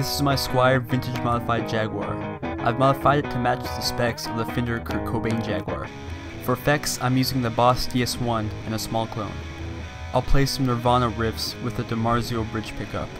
This is my Squier Vintage Modified Jaguar. I've modified it to match the specs of the Fender Kurt Cobain Jaguar. For effects, I'm using the Boss DS-1 and a Small Clone. I'll play some Nirvana riffs with the DiMarzio bridge pickup.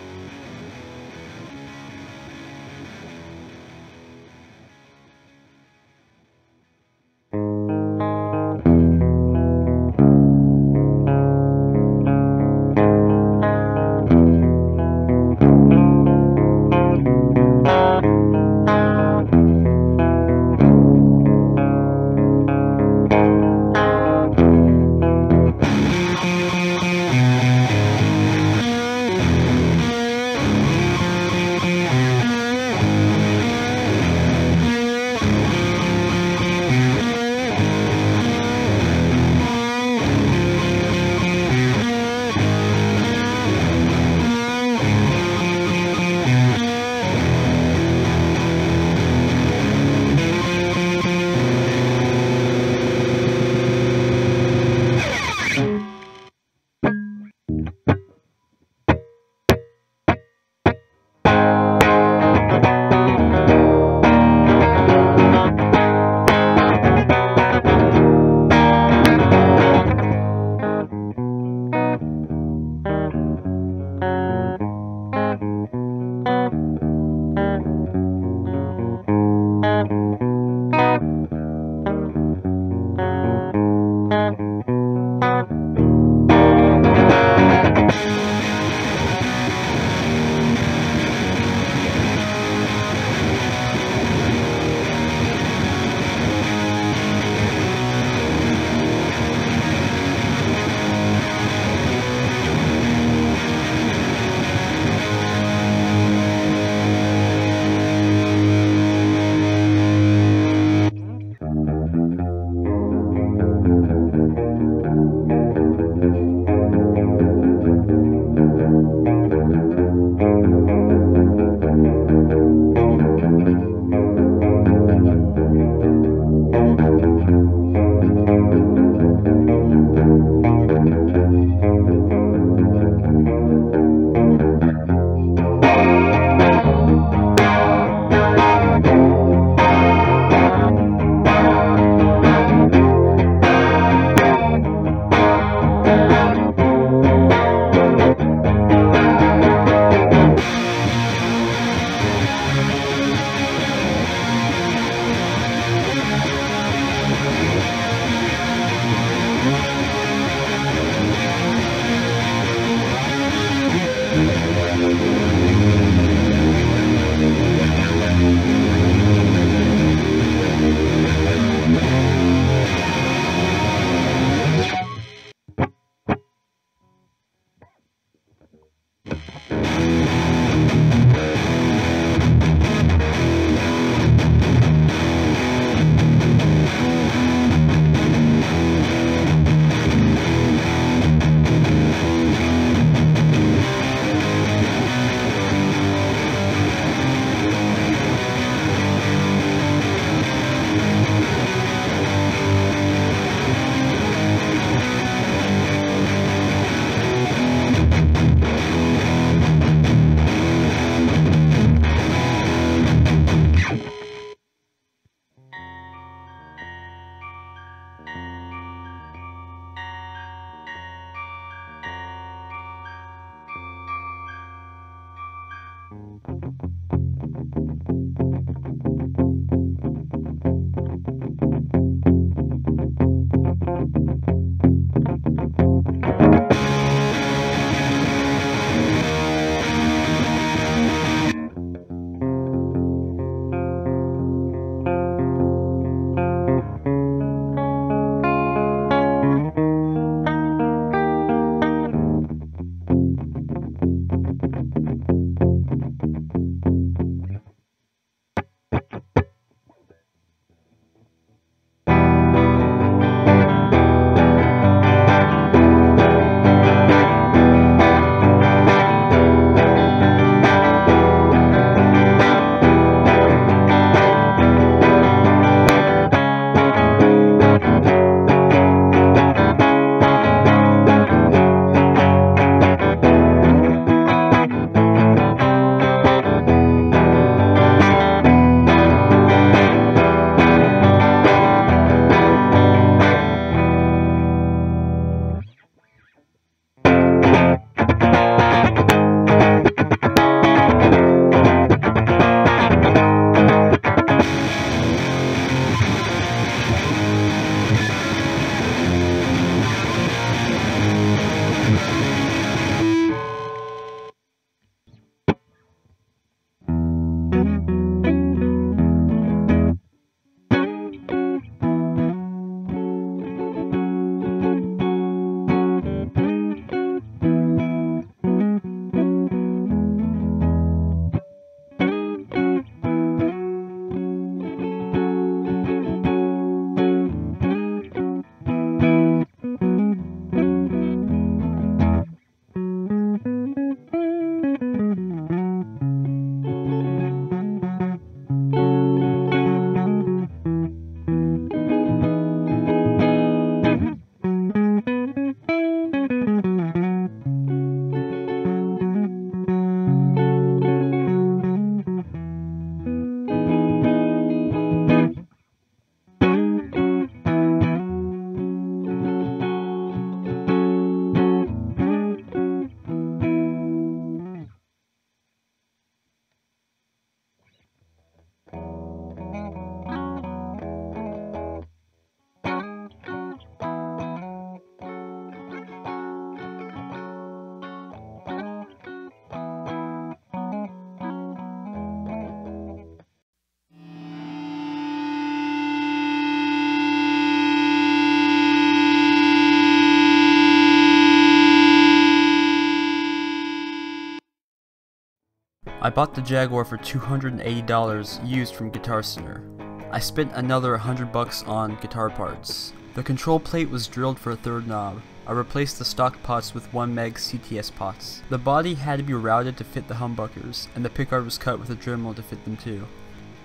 I bought the Jaguar for $280 used from Guitar Center. I spent another $100 on guitar parts. The control plate was drilled for a third knob. I replaced the stock pots with 1 meg CTS pots. The body had to be routed to fit the humbuckers, and the pickguard was cut with a Dremel to fit them too.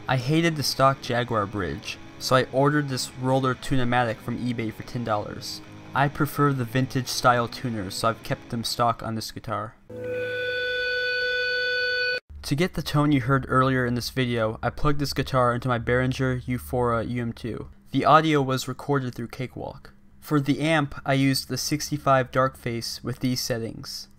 I hated the stock Jaguar bridge, so I ordered this roller tunematic from eBay for $10. I prefer the vintage style tuners, so I've kept them stock on this guitar. To get the tone you heard earlier in this video, I plugged this guitar into my Behringer U-Phoria UM2. The audio was recorded through Cakewalk. For the amp, I used the 65 Darkface with these settings.